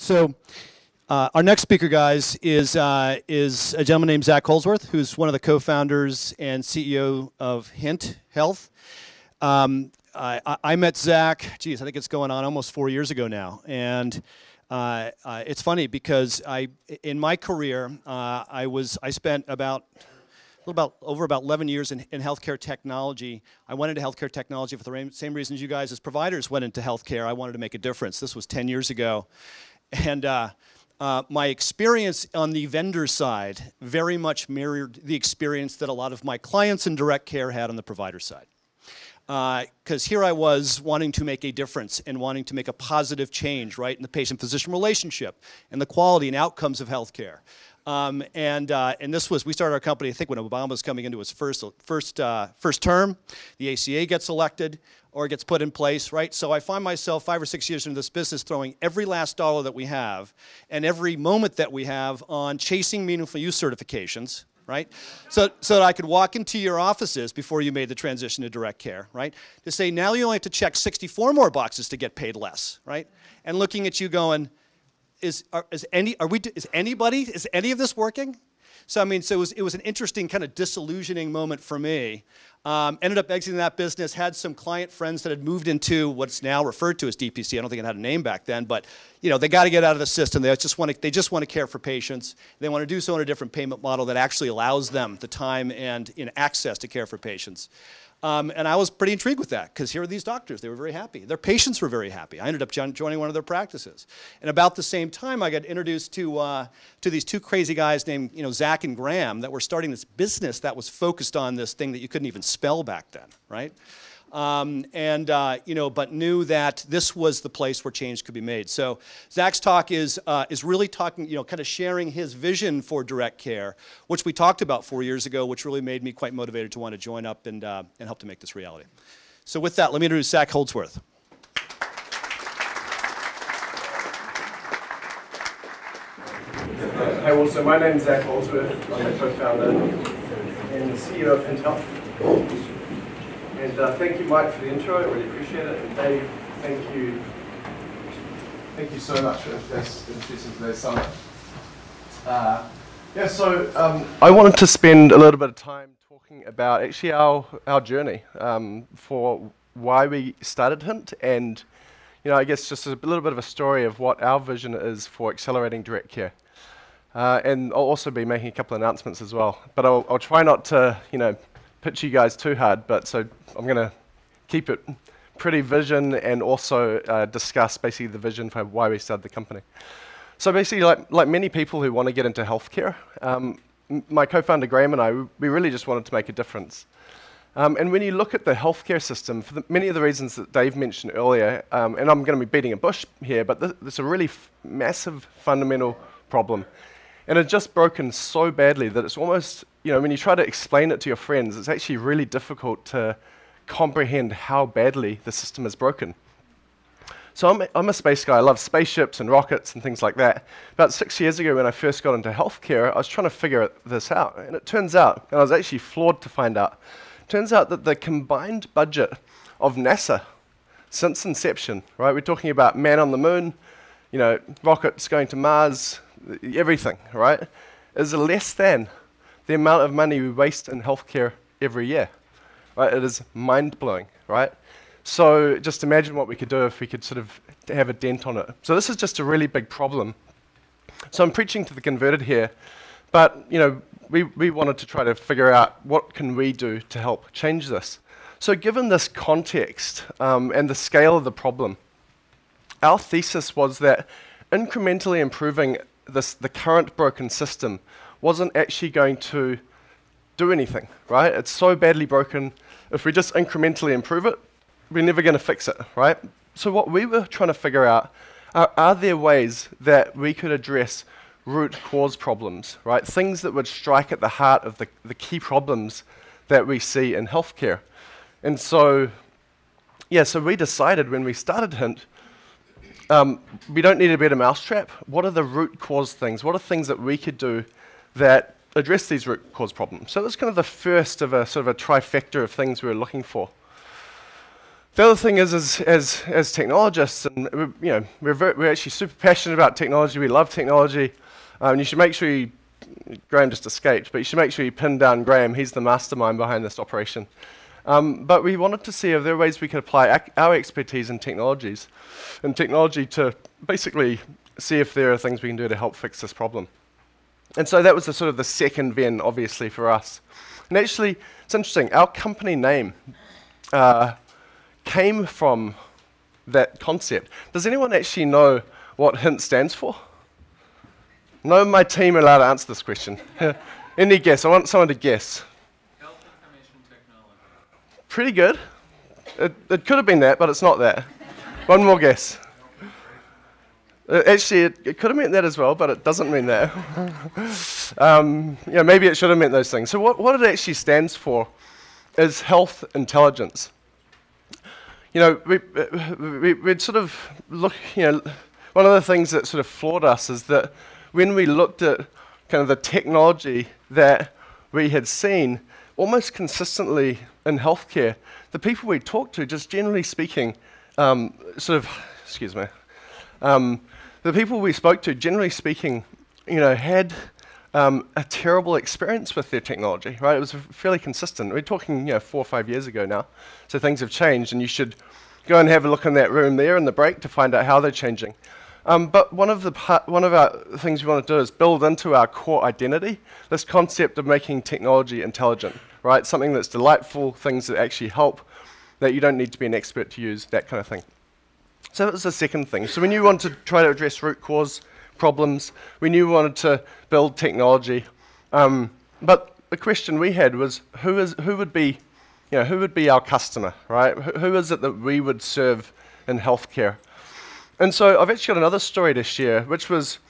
So our next speaker, guys, is a gentleman named Zach Holdsworth, who's one of the co-founders and CEO of Hint Health. I met Zach, geez, I think it's going on almost 4 years ago now. And it's funny because in my career, I spent over about 11 years in healthcare technology. I went into healthcare technology for the same reasons you guys as providers went into healthcare. I wanted to make a difference. This was 10 years ago. And my experience on the vendor side very much mirrored the experience that a lot of my clients in direct care had on the provider side. Because here I was wanting to make a difference and wanting to make a positive change, right, in the patient-physician relationship and the quality and outcomes of healthcare. And this was, we started our company, I think, when Obama was coming into his first term. The ACA gets elected or gets put in place, right? So I find myself 5 or 6 years into this business throwing every last dollar that we have and every moment that we have on chasing meaningful use certifications, right? So that I could walk into your offices before you made the transition to direct care, right? To say, now you only have to check 64 more boxes to get paid less, right? And looking at you going, is any of this working? So I mean, so it was an interesting kind of disillusioning moment for me. Ended up exiting that business, had some client friends that had moved into what's now referred to as DPC. I don't think it had a name back then, but you know, they got to get out of the system. They just want to care for patients. They want to do so in a different payment model that actually allows them the time and access to care for patients. And I was pretty intrigued with that, because here are these doctors. They were very happy. Their patients were very happy. I ended up joining one of their practices. And about the same time, I got introduced to these two crazy guys named Zach and Graham that were starting this business that was focused on this thing that you couldn't even spell back then, right? But knew that this was the place where change could be made. So Zach's talk is really talking, kind of sharing his vision for direct care, which we talked about 4 years ago, which really made me quite motivated to want to join up and help to make this reality. So with that, let me introduce Zach Holdsworth. Hi, well, so my name is Zach Holdsworth. I'm the co-founder and the CEO of Hint Health. And thank you, Mike, for the intro. I really appreciate it. And Dave, thank you. Thank you so much for introducing today's summit. I wanted to spend a little bit of time talking about actually our journey for why we started Hint, and I guess just a little bit of a story of what our vision is for accelerating direct care. And I'll also be making a couple of announcements as well. But I'll try not to pitch you guys too hard, but so I'm going to keep it pretty vision and also discuss basically the vision for why we started the company. So basically, like many people who want to get into healthcare, my co-founder Graham and I, we really just wanted to make a difference. And when you look at the healthcare system, for many of the reasons that Dave mentioned earlier, and I'm going to be beating a bush here, but there's a really massive fundamental problem. And it's just broken so badly that it's almost, when you try to explain it to your friends, it's actually really difficult to comprehend how badly the system is broken. So I'm a space guy. I love spaceships and rockets and things like that. About 6 years ago when I first got into healthcare, I was trying to figure this out. And it turns out, and I was actually floored to find out, it turns out that the combined budget of NASA since inception, right? We're talking about man on the moon, rockets going to Mars, everything, right, is less than the amount of money we waste in healthcare every year, right? It is mind-blowing, right? So just imagine what we could do if we could sort of have a dent on it. So this is just a really big problem. So I'm preaching to the converted here, but we wanted to try to figure out what can we do to help change this. So given this context and the scale of the problem, our thesis was that incrementally improving the current broken system wasn't actually going to do anything, right? It's so badly broken, if we just incrementally improve it, we're never going to fix it, right? So what we were trying to figure out are there ways that we could address root cause problems, right? Things that would strike at the heart of the key problems that we see in healthcare. And so, yeah, so we decided when we started Hint, we don't need a better mousetrap. What are the root cause things? What are things that we could do that address these root cause problems? So that's kind of the first of a trifecta of things we were looking for. The other thing is, as technologists, and we're actually super passionate about technology. We love technology. You should make sure you, Graham just escaped, but you should make sure you pin down Graham. He's the mastermind behind this operation. But we wanted to see if there are ways we could apply our expertise in technology to basically see if there are things we can do to help fix this problem. And so that was the sort of the second VN, obviously, for us. And actually, it's interesting, our company name came from that concept. Does anyone actually know what Hint stands for? No, my team are allowed to answer this question. Any guess? I want someone to guess. Health information technology. Pretty good. It could have been that, but it's not that. One more guess. Actually, it could have meant that as well, but it doesn't mean that. Yeah, maybe it should have meant those things. So what it actually stands for is health intelligence. You know, we'd sort of look, one of the things that sort of floored us is that when we looked at kind of the technology that we had seen, almost consistently in healthcare, the people we talked to, just generally speaking, the people we spoke to, generally speaking, had a terrible experience with their technology, right? It was fairly consistent. We're talking, 4 or 5 years ago now, so things have changed, and you should go and have a look in that room there in the break to find out how they're changing. But one of our things we want to do is build into our core identity this concept of making technology intelligent, right? Something that's delightful, things that actually help, that you don't need to be an expert to use, that kind of thing. So that was the second thing. So we knew we wanted to try to address root cause problems. We knew we wanted to build technology. But the question we had was, who would be our customer, right? Who is it that we would serve in healthcare? And so I've actually got another story to share, which was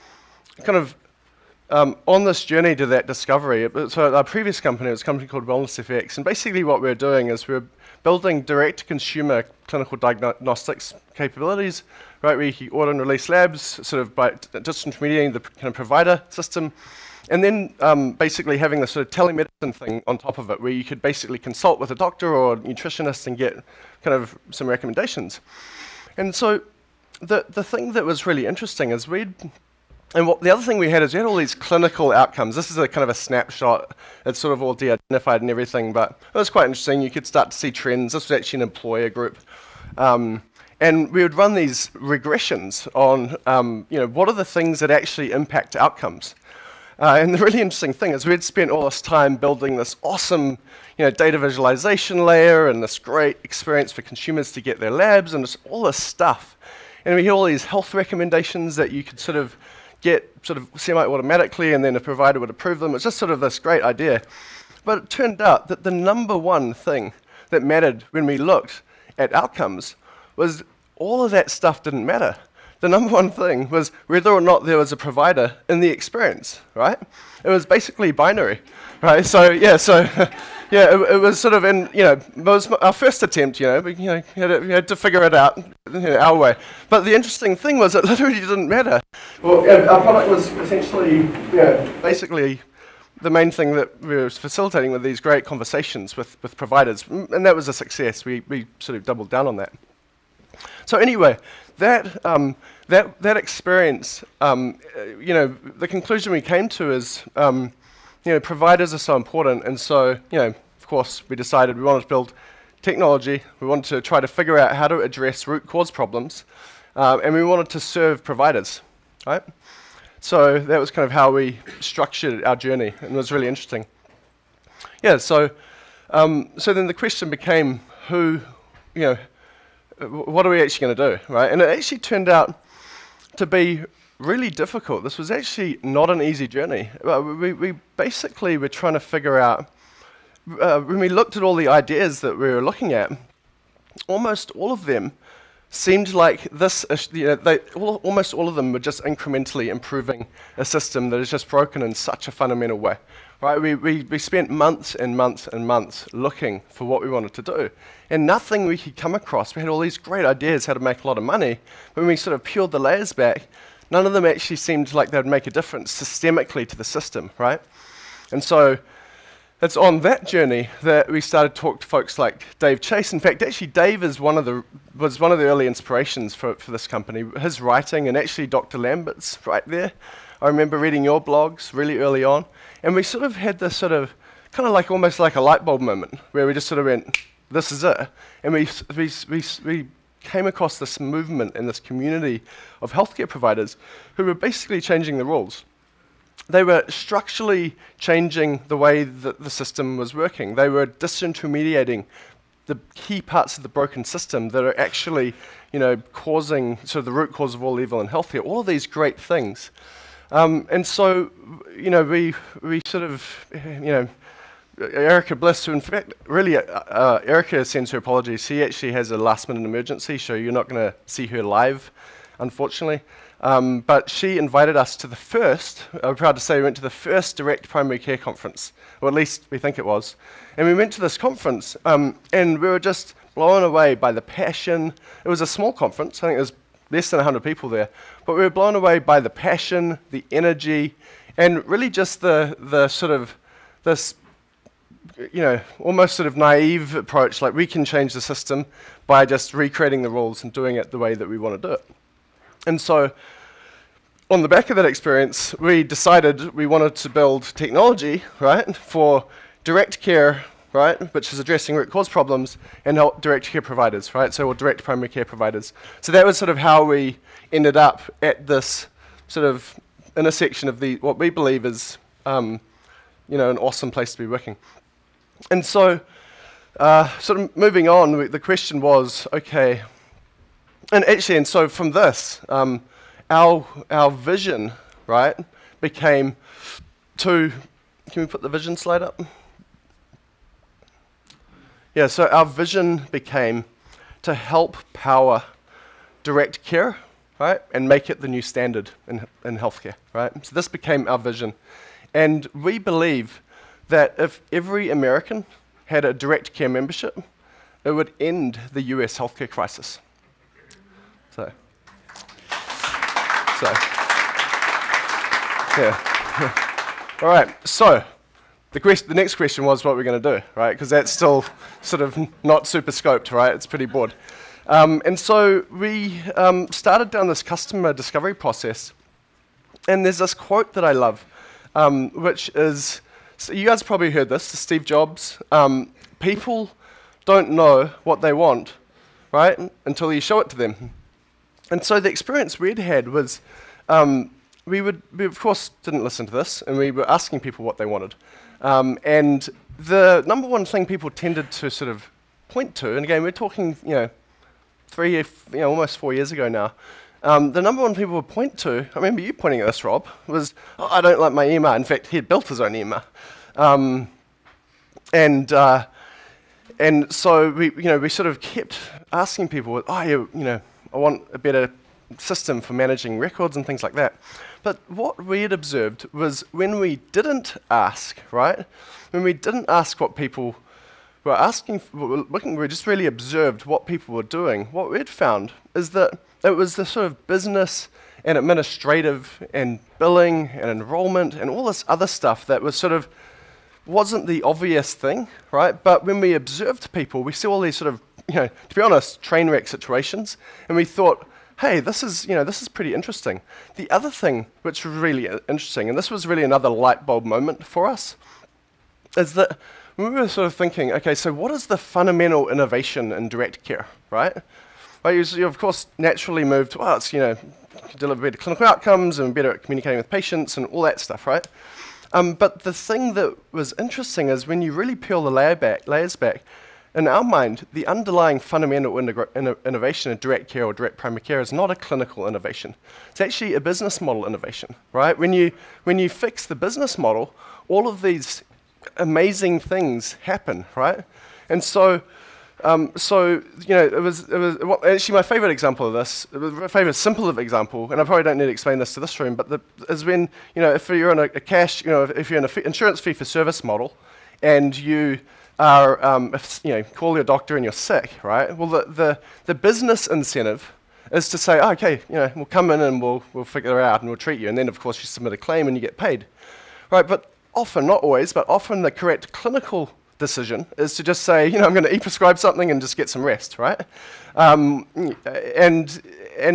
kind of on this journey to that discovery. So our previous company was a company called WellnessFX, and basically what we're doing is we're building direct-to-consumer clinical diagnostics capabilities, right? Where you can order and release labs, sort of by disintermediating the kind of provider system, and then basically having this sort of telemedicine thing on top of it, where you could basically consult with a doctor or a nutritionist and get kind of some recommendations. And so the thing that was really interesting is the other thing we had is we had all these clinical outcomes. This is a kind of a snapshot. It's sort of all de-identified and everything, but it was quite interesting. You could start to see trends. This was actually an employer group. And we would run these regressions on, what are the things that actually impact outcomes? And the really interesting thing is we had spent all this time building this awesome, data visualization layer and this great experience for consumers to get their labs and just all this stuff. And we had all these health recommendations that you could sort of get sort of semi-automatically, and then a provider would approve them. It's just sort of this great idea. But it turned out that the number one thing that mattered when we looked at outcomes was all of that stuff didn't matter. The number one thing was whether or not there was a provider in the experience, right? It was basically binary, right? So, yeah, it was sort of, it was our first attempt, we had to figure it out our way. But the interesting thing was it literally didn't matter. Well, our product was essentially, basically the main thing that we were facilitating were these great conversations with providers, and that was a success. We sort of doubled down on that. So anyway, that experience, the conclusion we came to is, providers are so important, and so, of course, we decided we wanted to build technology, we wanted to try to figure out how to address root cause problems, and we wanted to serve providers, right? So that was kind of how we structured our journey, and it was really interesting. Yeah, so then the question became, what are we actually going to do, right? And it actually turned out to be really difficult. This was actually not an easy journey. We basically were trying to figure out, when we looked at all the ideas that we were looking at, almost all of them seemed like this, almost all of them were just incrementally improving a system that is just broken in such a fundamental way, right? We spent months and months and months looking for what we wanted to do, and nothing we could come across. We had all these great ideas how to make a lot of money, but when we sort of peeled the layers back, none of them actually seemed like they would make a difference systemically to the system, right? And so It's on that journey that we started to talk to folks like Dave Chase. In fact, actually, Dave is was one of the early inspirations for this company. His writing, and actually Dr. Lambert's right there. I remember reading your blogs really early on, and we sort of had this sort of kind of like almost like a light bulb moment where we just sort of went, "This is it," and we came across this movement and this community of healthcare providers who were basically changing the rules. They were structurally changing the way that the system was working. They were disintermediating the key parts of the broken system that are actually, you know, causing sort of the root cause of all evil in healthcare. All of these great things. And so, you know, we sort of, you know, Erica Bliss, who in fact, really, Erica sends her apologies. She actually has a last-minute emergency, so you're not going to see her live, unfortunately. But she invited us to the first, I'm proud to say we went to the first Direct Primary Care conference, or at least we think it was. And we went to this conference, and we were just blown away by the passion. It was a small conference, I think it was less than 100 people there, but we were blown away by the passion, the energy, and really just the sort of this, you know, almost sort of naive approach, like we can change the system by just recreating the rules and doing it the way that we want to do it. And so, on the back of that experience, we decided we wanted to build technology, right, for direct care, right, which is addressing root cause problems, and help direct care providers, right, so or direct primary care providers. So that was sort of how we ended up at this sort of intersection of the what we believe is, you know, an awesome place to be working. And so, sort of moving on, the question was, okay. And actually, and so from this, our vision, right, became to, can we put the vision slide up? Yeah, so our vision became to help power direct care, right, and make it the new standard in healthcare, right? So this became our vision. And we believe that if every American had a direct care membership, it would end the US healthcare crisis. So, yeah. All right, so the next question was what we're going to do, right? Because that's still sort of not super scoped, right? It's pretty broad. And so we started down this customer discovery process. And there's this quote that I love, which is, so you guys probably heard this, Steve Jobs, people don't know what they want, right, until you show it to them. And so the experience we'd had was, we of course didn't listen to this, and we were asking people what they wanted. And the number one thing people tended to sort of point to, and again, we're talking, you know, almost 4 years ago now, the number one people would point to, I remember you pointing at this, Rob, was, oh, I don't like my EMR. In fact, he had built his own EMR. And so we, you know, we sort of kept asking people, oh, you know, I want a better system for managing records and things like that. But what we had observed was when we didn't ask, right? When we didn't ask what people were asking, we just really observed what people were doing. What we'd found is that it was the sort of business and administrative and billing and enrollment and all this other stuff that was sort of wasn't the obvious thing, right? But when we observed people, we saw all these sort of, you know, to be honest, train wreck situations, and we thought, hey, this is, you know, this is pretty interesting. The other thing which was really interesting, and this was really another light bulb moment for us, is that we were sort of thinking, okay, so what is the fundamental innovation in direct care, right? Well, you of course naturally moved to, well, it's, you know, deliver better clinical outcomes and better at communicating with patients and all that stuff, right? But the thing that was interesting is when you really peel the layers back, in our mind, the underlying fundamental innovation in direct care or direct primary care is not a clinical innovation. It's actually a business model innovation, right? When you fix the business model, all of these amazing things happen, right? And so, you know, well, actually my favorite example of this, my favorite simple example, and I probably don't need to explain this to this room, but is when, you know, if you're in if you're in an insurance fee-for-service model, and you are, if, you know, call your doctor and you're sick, right? Well, the business incentive is to say, oh, okay, you know, we'll come in and we'll figure it out and we'll treat you, and then of course you submit a claim and you get paid, right? But often, not always, but often the correct clinical decision is to just say, you know, I'm going to e-prescribe something and just get some rest, right? And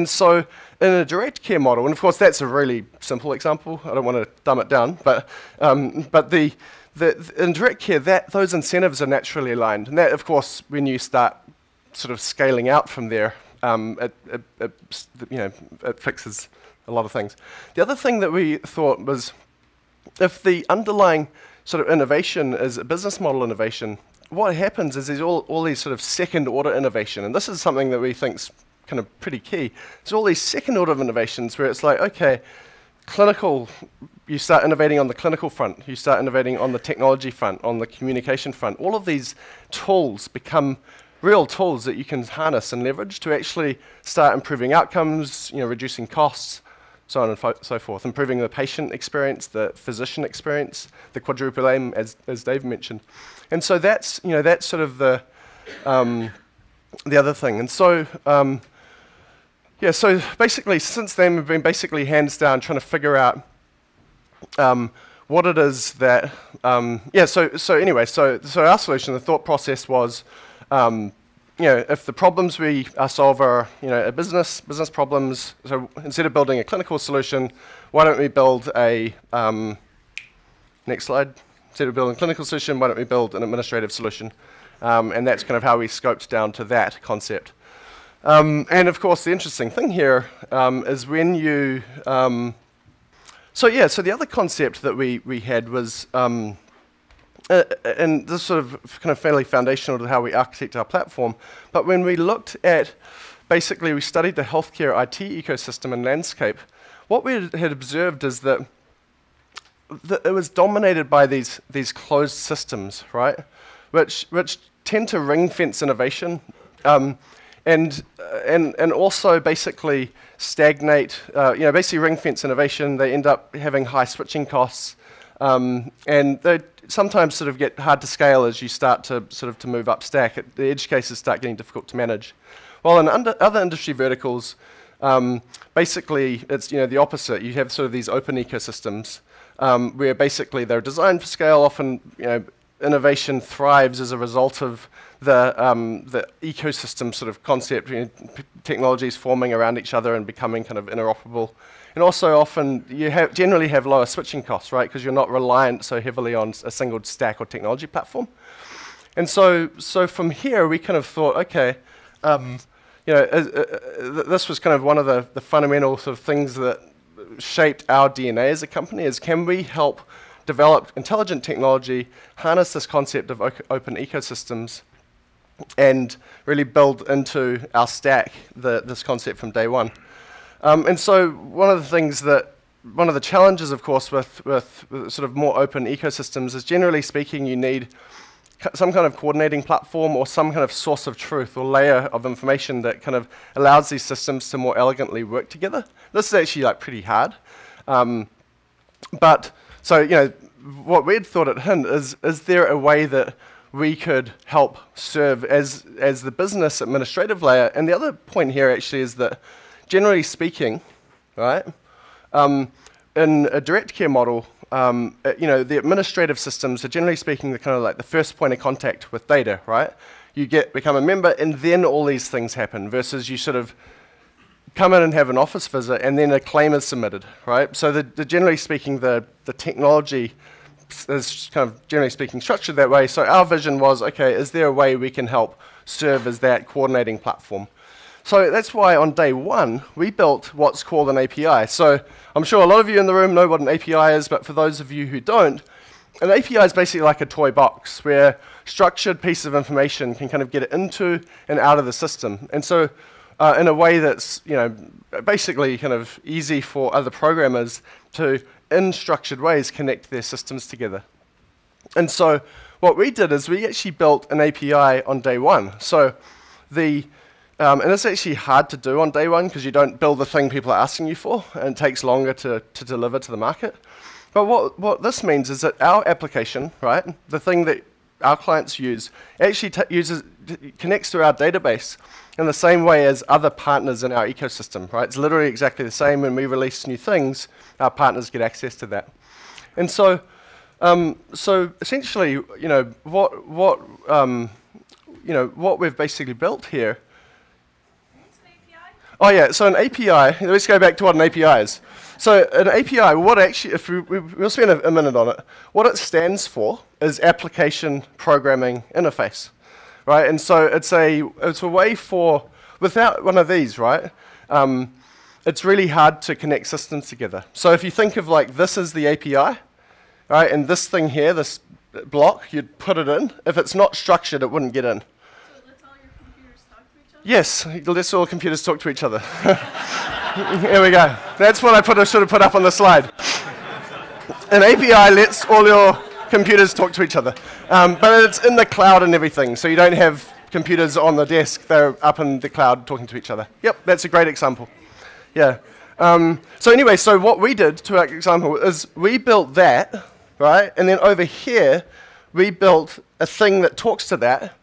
so in a direct care model, and of course that's a really simple example, I don't want to dumb it down, but in direct care, those incentives are naturally aligned. And that, of course, when you start sort of scaling out from there, it fixes a lot of things. The other thing that we thought was, if the underlying sort of innovation is a business model innovation, what happens is there's all these sort of second order innovation, and this is something that we think's kind of pretty key. It's all these second order of innovations where it's like, okay, clinical, you start innovating on the clinical front, you start innovating on the technology front, on the communication front. All of these tools become real tools that you can harness and leverage to actually start improving outcomes, you know, reducing costs, so on and so forth, improving the patient experience, the physician experience, the quadruple aim, as Dave mentioned. And so that's, you know, that's sort of the other thing. And so, yeah, so basically since then we've been basically hands down trying to figure out what it is that, yeah, so anyway, so our solution, the thought process was, you know, if the problems we solve are, you know, a business problems, so instead of building a clinical solution, why don't we build a, next slide, instead of building a clinical solution, why don't we build an administrative solution? And that's kind of how we scoped down to that concept. And of course, the interesting thing here is when you, so yeah, so the other concept that we had was, and this sort of kind of fairly foundational to how we architect our platform, but when we looked at, basically we studied the healthcare IT ecosystem and landscape, what we had observed is that it was dominated by these closed systems, right, which tend to ring-fence innovation, and also basically stagnate, you know, basically ring-fence innovation. They end up having high switching costs, and they sometimes sort of get hard to scale as you start to sort of move up stack. The edge cases start getting difficult to manage. While in other industry verticals, basically it's, you know, the opposite. You have sort of these open ecosystems where basically they're designed for scale. Often, you know, innovation thrives as a result of the ecosystem sort of concept, you know, technologies forming around each other and becoming kind of interoperable. And also often you generally have lower switching costs, right, because you're not reliant so heavily on a single stack or technology platform. And so from here we kind of thought, okay, you know, this was kind of one of the fundamental sort of things that shaped our DNA as a company is, can we help develop intelligent technology, harness this concept of open ecosystems, and really build into our stack this concept from day one. And so one of the challenges, of course, with sort of more open ecosystems is, generally speaking, you need some kind of coordinating platform or some kind of source of truth or layer of information that kind of allows these systems to more elegantly work together. This is actually like pretty hard. But so, you know, what we'd thought at Hint is there a way that we could help serve as the business administrative layer? And the other point here actually is that, generally speaking, right, in a direct care model, you know, the administrative systems are generally speaking the kind of like the first point of contact with data, right? You become a member, and then all these things happen. Versus you sort of come in and have an office visit, and then a claim is submitted, right? So generally speaking, the technology is kind of generally speaking structured that way. So our vision was, okay, is there a way we can help serve as that coordinating platform? So that's why on day one, we built what's called an API. So I'm sure a lot of you in the room know what an API is, but for those of you who don't, an API is basically like a toy box where structured pieces of information can kind of get into and out of the system. And so in a way that's, you know, basically kind of easy for other programmers to, in structured ways, connect their systems together. And so what we did is we actually built an API on day one. So and it's actually hard to do on day one because you don't build the thing people are asking you for, and it takes longer to deliver to the market. But what this means is that our application, right, the thing that our clients use, actually connects to our database in the same way as other partners in our ecosystem, right? It's literally exactly the same. When we release new things, our partners get access to that. And so So essentially, what we've basically built here. What's an API? Oh yeah, so an API. Let's go back to what an API is. So an API, what actually, if we'll spend a minute on it. What it stands for is Application Programming Interface, right? And so it's a way for, without one of these, right? It's really hard to connect systems together. So if you think of like this is the API, right? And this thing here, this block, you'd put it in. If it's not structured, it wouldn't get in. So it lets all your computers talk to each other? Yes, it lets all computers talk to each other. Here we go. That's what I should have put up on the slide. An API lets all your computers talk to each other. But it's in the cloud and everything, so you don't have computers on the desk. They're up in the cloud talking to each other. Yep, that's a great example. Yeah. So anyway, so what we did, to our example, is we built that, right? And then over here, we built a thing that talks to that,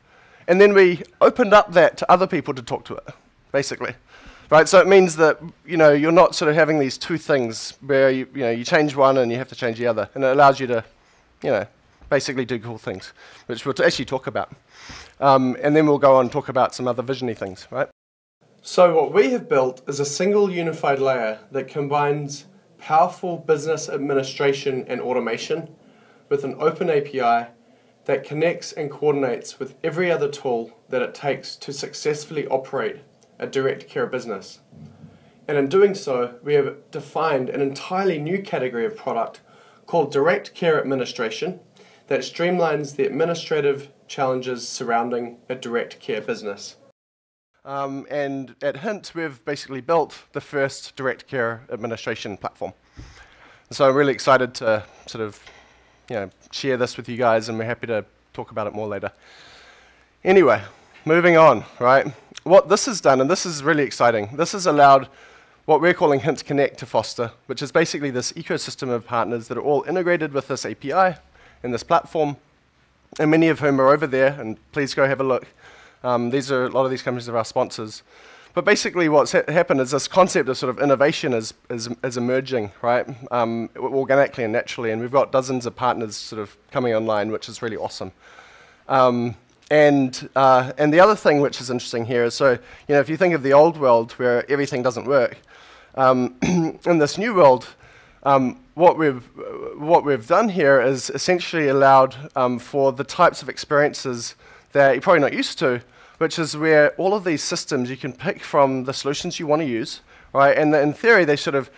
and then we opened up that to other people to talk to it, basically. Right? So it means that, you know, you're not sort of having these two things where, you change one and you have to change the other. And it allows you to, basically do cool things, which we'll actually talk about. And then we'll go on and talk about some other visionary things, right? So what we have built is a single unified layer that combines powerful business administration and automation with an open API that connects and coordinates with every other tool that it takes to successfully operate a direct care business. And in doing so, we have defined an entirely new category of product called Direct Care Administration that streamlines the administrative challenges surrounding a direct care business. And at Hint, we've basically built the first direct care administration platform. So I'm really excited to sort of, share this with you guys, and we're happy to talk about it more later. Anyway, moving on, right? What this has done, and this is really exciting, this has allowed what we're calling Hint Connect to foster, which is basically this ecosystem of partners that are all integrated with this API and this platform, and many of whom are over there, and please go have a look. A lot of these companies are our sponsors. But basically what's happened is this concept of sort of innovation is emerging, right, organically and naturally, and we've got dozens of partners sort of coming online, which is really awesome. And the other thing which is interesting here is, so, if you think of the old world where everything doesn't work, in this new world, what we've done here is essentially allowed for the types of experiences that you're probably not used to, which is where all of these systems, you can pick from the solutions you want to use, right? And in theory, they sort of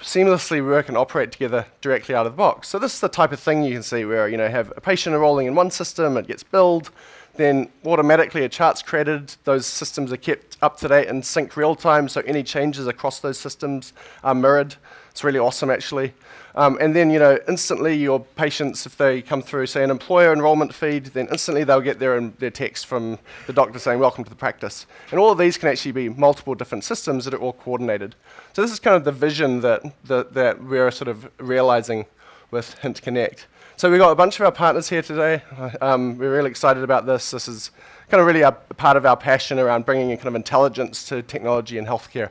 seamlessly work and operate together directly out of the box. So this is the type of thing you can see where, have a patient enrolling in one system, it gets billed, then automatically a chart's created, those systems are kept up to date and sync real time, so any changes across those systems are mirrored. It's really awesome, actually. And then, instantly your patients, if they come through, say, an employer enrollment feed, then instantly they'll get their text from the doctor saying, welcome to the practice. And all of these can actually be multiple different systems that are all coordinated. So this is kind of the vision that we're sort of realizing with Hint Connect. So we've got a bunch of our partners here today. We're really excited about this. This is kind of really a part of our passion around bringing in kind of intelligence to technology and healthcare.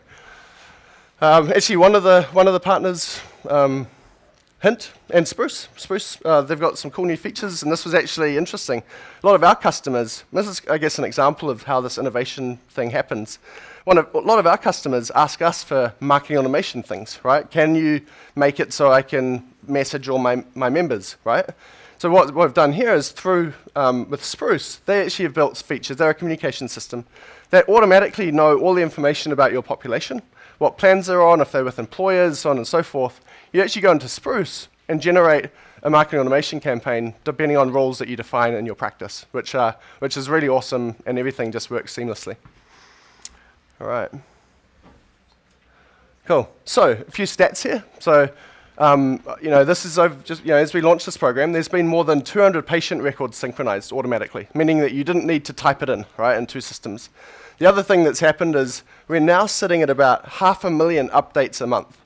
Actually, one of the partners, Hint and Spruce. They've got some cool new features, and this was actually interesting. A lot of our customers, this is, I guess, an example of how this innovation thing happens. A lot of our customers ask us for marketing automation things, right? Can you make it so I can message all my members, right? So what we've done here is through, with Spruce, they actually have built features. They're a communication system. They automatically know all the information about your population, what plans they're on, if they're with employers, so on and so forth. You actually go into Spruce and generate a marketing automation campaign depending on roles that you define in your practice, which is really awesome, and everything just works seamlessly. All right. Cool. So a few stats here. So this is as we launched this program, there's been more than 200 patient records synchronized automatically, meaning that you didn't need to type it in, right, in two systems. The other thing that's happened is we're now sitting at about 500,000 updates a month.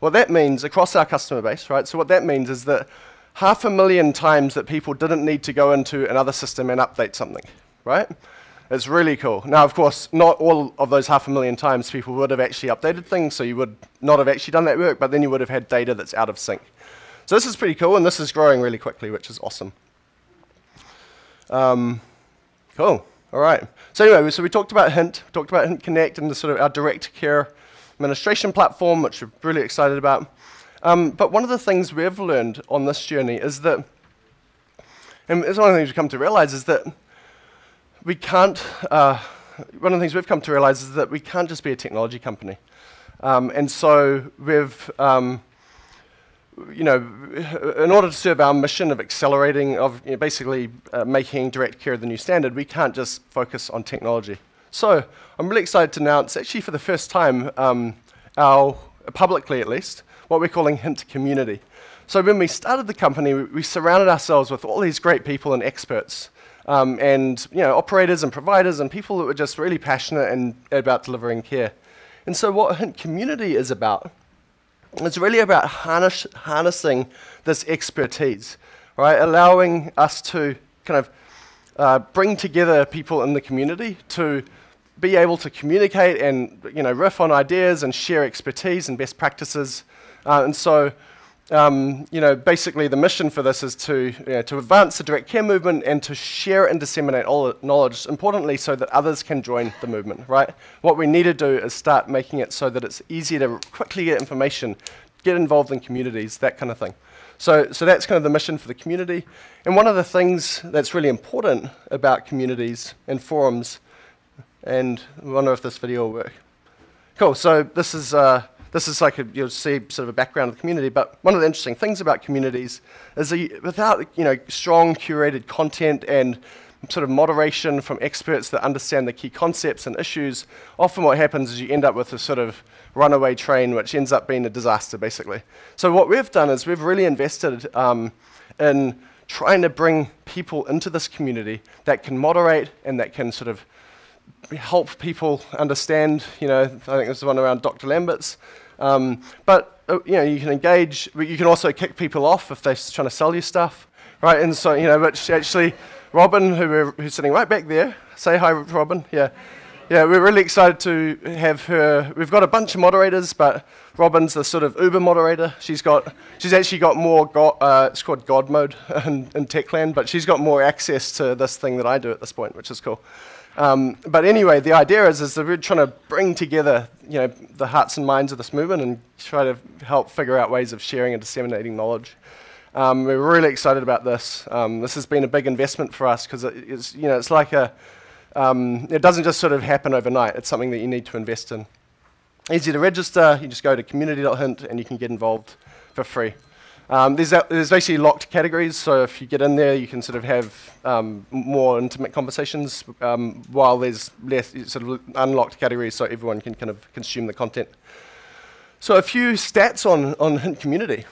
What that means across our customer base, right? So what that means is that 500,000 times that people didn't need to go into another system and update something, right? It's really cool. Now, of course, not all of those 500,000 times people would have actually updated things, so you would not have actually done that work, but then you would have had data that's out of sync. So this is pretty cool, and this is growing really quickly, which is awesome. Cool. All right. So anyway, so we talked about Hint. We talked about Hint Connect and the sort of our direct care administration platform, which we're really excited about. But one of the things we've learned on this journey is that, and it's one of the things we've come to realize is that we can't, one of the things we've come to realize is that we can't just be a technology company. And so we've, you know, in order to serve our mission of accelerating, of basically making direct care the new standard, we can't just focus on technology. So I'm really excited to announce, actually for the first time, our, publicly at least, what we're calling Hint Community. So when we started the company, we surrounded ourselves with all these great people and experts, and operators and providers and people that were just really passionate and about delivering care. And so what Hint Community is about, it's really about harnessing this expertise, right? Allowing us to kind of bring together people in the community to be able to communicate and riff on ideas and share expertise and best practices. And so, basically the mission for this is to advance the direct care movement and to share and disseminate all knowledge, importantly, so that others can join the movement, right? What we need to do is start making it so that it's easier to quickly get information, get involved in communities, that kind of thing. So that's kind of the mission for the community. And one of the things that's really important about communities and forums, and I wonder if this video will work. Cool, so this is... This is like, you'll see sort of a background of the community, but one of the interesting things about communities is that without strong curated content and sort of moderation from experts that understand the key concepts and issues, often what happens is you end up with a sort of runaway train which ends up being a disaster, basically. So what we've done is we've really invested in trying to bring people into this community that can moderate and that can sort of help people understand, I think this is one around Dr. Lambert's, you can engage, but you can also kick people off if they're trying to sell you stuff, right? And so, which actually, Robin, who's sitting right back there, say hi, Robin, yeah. Yeah, we're really excited to have her. We've got a bunch of moderators, but Robin's the sort of Uber moderator. She's actually got more, it's called God mode in Techland, but she's got more access to this thing that I do at this point, which is cool. But anyway, the idea is that we're trying to bring together, the hearts and minds of this movement and try to help figure out ways of sharing and disseminating knowledge. We're really excited about this. This has been a big investment for us because it's, it's like a, it doesn't just sort of happen overnight. It's something that you need to invest in. Easy to register. You just go to community.hint and you can get involved for free. There's basically locked categories, so if you get in there, you can sort of have more intimate conversations while there's less sort of unlocked categories, so everyone can kind of consume the content. So a few stats on Hint Community.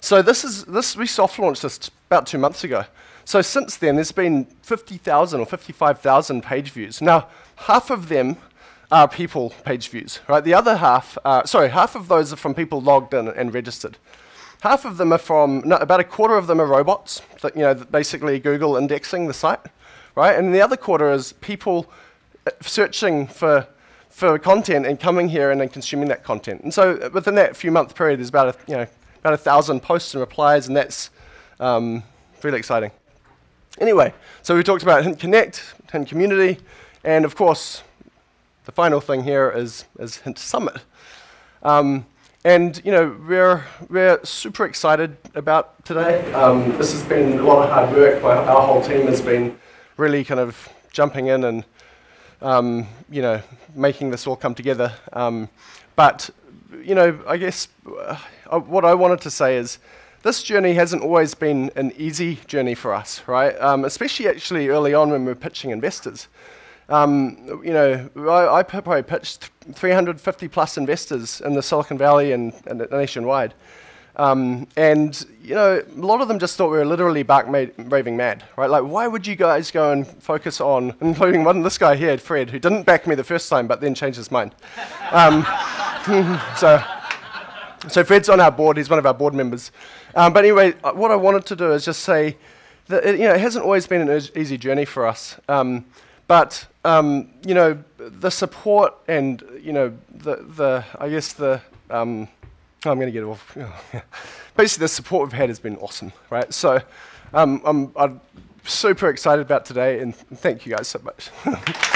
So we soft launched this about 2 months ago. So since then, there's been 50,000 or 55,000 page views. Now, half of them are people page views, right? The other half, half of those are from people logged in and registered. Half of them are from, about a quarter of them are robots, basically Google indexing the site, right? And the other quarter is people searching for content and coming here and then consuming that content. And so within that few month period, there's about about 1,000 posts and replies, and that's really exciting. Anyway, so we talked about Hint Connect, Hint Community, and of course, the final thing here is Hint Summit. And we're super excited about today. This has been a lot of hard work. Our whole team has been really kind of jumping in and making this all come together. But I guess what I wanted to say is this journey hasn't always been an easy journey for us, right? Especially actually early on when we were pitching investors. I probably pitched 350 plus investors in the Silicon Valley and nationwide. A lot of them just thought we were literally raving mad, right? Like, why would you guys go and focus on, including this guy here, Fred, who didn't back me the first time, but then changed his mind. So Fred's on our board. He's one of our board members. But anyway, what I wanted to do is just say that, it hasn't always been an easy journey for us. The support and, I guess the I'm going to get off. Basically, the support we've had has been awesome, right? So I'm super excited about today, and thank you guys so much.